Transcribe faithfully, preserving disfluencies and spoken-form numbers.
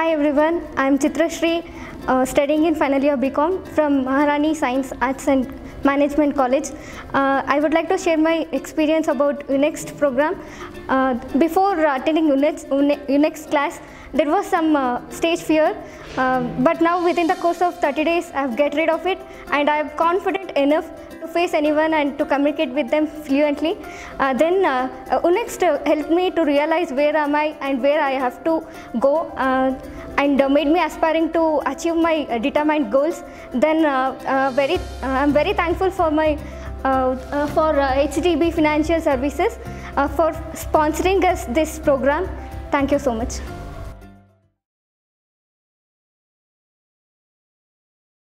Hi everyone, I am Chitra Shree, uh, studying in final year BCom from Maharani Science, Arts and Management College. Uh, I would like to share my experience about UNEXT program. Uh, before attending UNEXT, UNEXT class, there was some uh, stage fear, uh, but now within the course of thirty days, I have get rid of it and I am confident enough to face anyone and to communicate with them fluently. Uh, then uh, UNEXT helped me to realize where am I and where I have to go, uh, and uh, made me aspiring to achieve my uh, determined goals. Then uh, uh, very, uh, I'm very thankful for my uh, uh, for uh, H D B Financial Services uh, for sponsoring us this program. Thank you so much.